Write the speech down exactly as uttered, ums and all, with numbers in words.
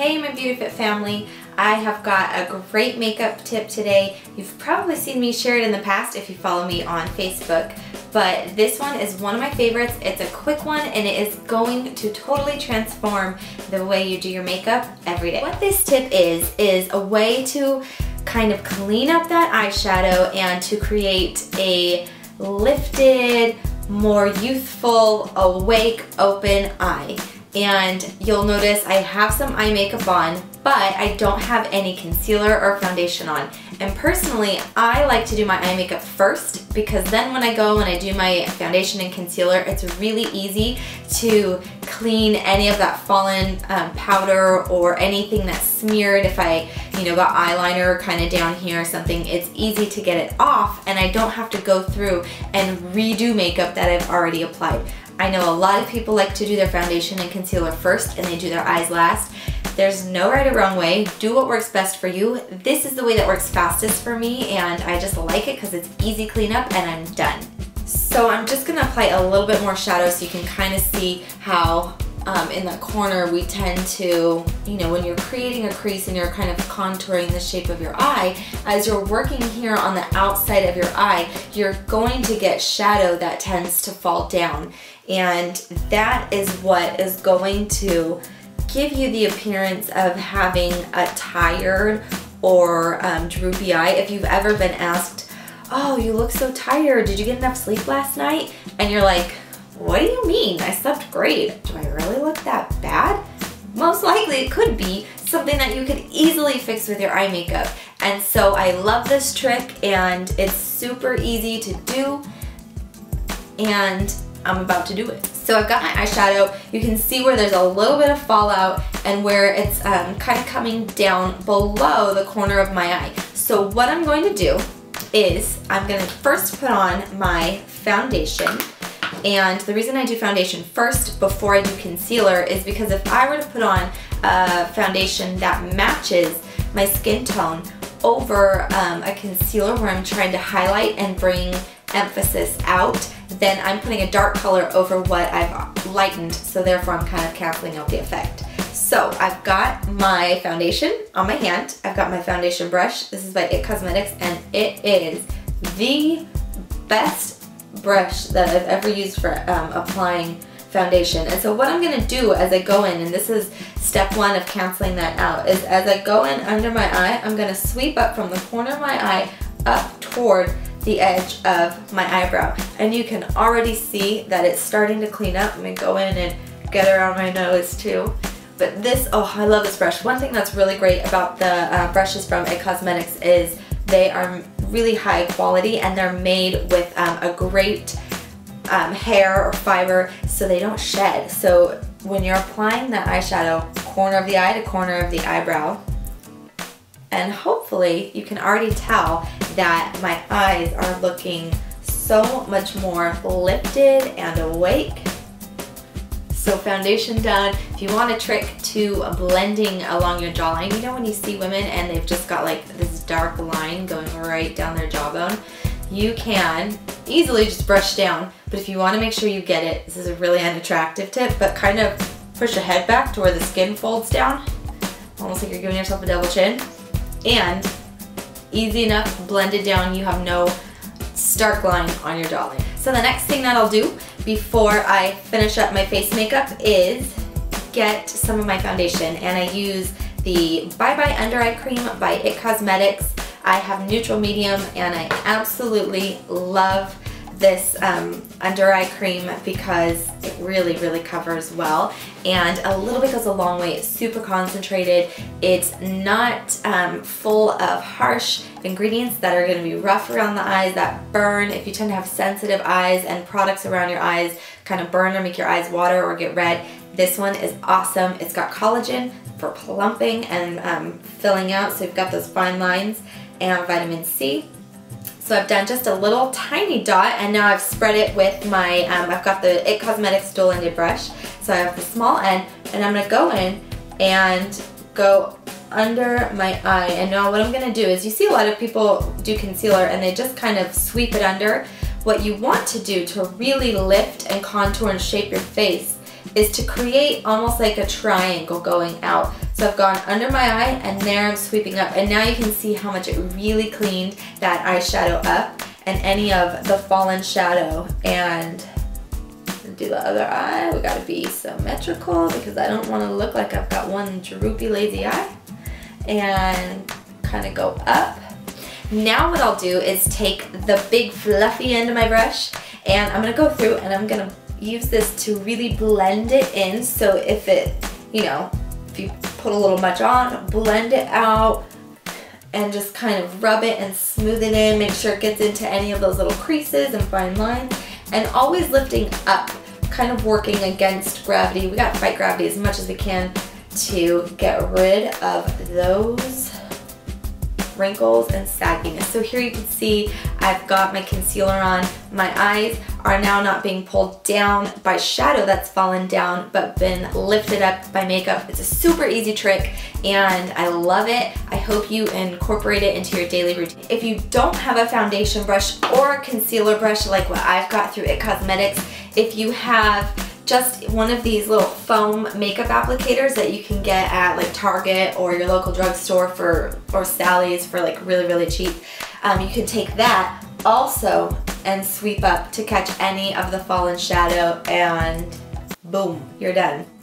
Hey my Beautyfit family, I have got a great makeup tip today. You've probably seen me share it in the past if you follow me on Facebook, but this one is one of my favorites. It's a quick one and it is going to totally transform the way you do your makeup every day. What this tip is, is a way to kind of clean up that eyeshadow and to create a lifted, more youthful, awake, open eye. And you'll notice I have some eye makeup on, but I don't have any concealer or foundation on. And personally, I like to do my eye makeup first because then when I go and I do my foundation and concealer, it's really easy to clean any of that fallen um, powder or anything that's smeared. If I, you know, got eyeliner kind of down here or something, it's easy to get it off and I don't have to go through and redo makeup that I've already applied. I know a lot of people like to do their foundation and concealer first and they do their eyes last. There's no right or wrong way. Do what works best for you. This is the way that works fastest for me and I just like it because it's easy cleanup and I'm done. So I'm just gonna apply a little bit more shadow so you can kind of see how um, in that corner we tend to, you know, when you're creating a crease and you're kind of contouring the shape of your eye, as you're working here on the outside of your eye, you're going to get shadow that tends to fall down. And that is what is going to give you the appearance of having a tired or um, droopy eye. If you've ever been asked, oh, you look so tired, did you get enough sleep last night? And you're like, what do you mean? I slept great. Do I really look that bad? Most likely it could be something that you could easily fix with your eye makeup. And so I love this trick and it's super easy to do. And I'm about to do it. So I've got my eyeshadow. You can see where there's a little bit of fallout and where it's um, kind of coming down below the corner of my eye. So what I'm going to do is I'm going to first put on my foundation. And the reason I do foundation first before I do concealer is because if I were to put on a foundation that matches my skin tone over um, a concealer where I'm trying to highlight and bring emphasis out, then I'm putting a dark color over what I've lightened, so therefore I'm kind of canceling out the effect. So I've got my foundation on my hand. I've got my foundation brush. This is by It Cosmetics and it is the best brush that I've ever used for um, applying foundation. And so what I'm going to do as I go in, and this is step one of canceling that out, is as I go in under my eye, I'm going to sweep up from the corner of my eye up toward the edge of my eyebrow, and you can already see that it's starting to clean up. I'm gonna go in and get around my nose too. But this, oh, I love this brush. One thing that's really great about the uh, brushes from It Cosmetics is they are really high quality and they're made with um, a great um, hair or fiber, so they don't shed. So when you're applying that eyeshadow, corner of the eye to corner of the eyebrow, and hopefully you can already tell that my eyes are looking so much more lifted and awake. So foundation done. If you want a trick to blending along your jawline, you know when you see women and they've just got like this dark line going right down their jawbone, you can easily just brush down. But if you want to make sure you get it, this is a really unattractive tip, but kind of push the head back to where the skin folds down, almost like you're giving yourself a double chin. And easy enough, blended down, you have no stark line on your jawline. So the next thing that I'll do before I finish up my face makeup is get some of my foundation, and I use the Bye Bye Under Eye Cream by It Cosmetics. I have neutral medium and I absolutely love this um, under eye cream because it really, really covers well. And a little bit goes a long way. It's super concentrated. It's not um, full of harsh ingredients that are gonna be rough around the eyes, that burn. If you tend to have sensitive eyes and products around your eyes kind of burn or make your eyes water or get red, this one is awesome. It's got collagen for plumping and um, filling out, so you've got those fine lines, and vitamin C. So I've done just a little tiny dot, and now I've spread it with my, um, I've got the It Cosmetics dual-ended brush. So I have the small end, and I'm gonna go in and go under my eye. And now what I'm gonna do is, you see a lot of people do concealer and they just kind of sweep it under. What you want to do to really lift and contour and shape your face is to create almost like a triangle going out. So I've gone under my eye and there I'm sweeping up, and now you can see how much it really cleaned that eyeshadow up and any of the fallen shadow. And do the other eye. We gotta be symmetrical because I don't want to look like I've got one droopy lazy eye, and kind of go up. Now what I'll do is take the big fluffy end of my brush and I'm gonna go through and I'm gonna use this to really blend it in. So if it, you know, if you put a little much on, blend it out and just kind of rub it and smooth it in, make sure it gets into any of those little creases and fine lines, and always lifting up, kind of working against gravity. We gotta fight gravity as much as we can to get rid of those wrinkles and sagginess. So here you can see I've got my concealer on. My eyes are now not being pulled down by shadow that's fallen down, but been lifted up by makeup. It's a super easy trick and I love it. I hope you incorporate it into your daily routine. If you don't have a foundation brush or a concealer brush like what I've got through It Cosmetics, if you have just one of these little foam makeup applicators that you can get at like Target or your local drugstore for, or Sally's for like really, really cheap. Um, you can take that also and sweep up to catch any of the fallen shadow, and boom, you're done.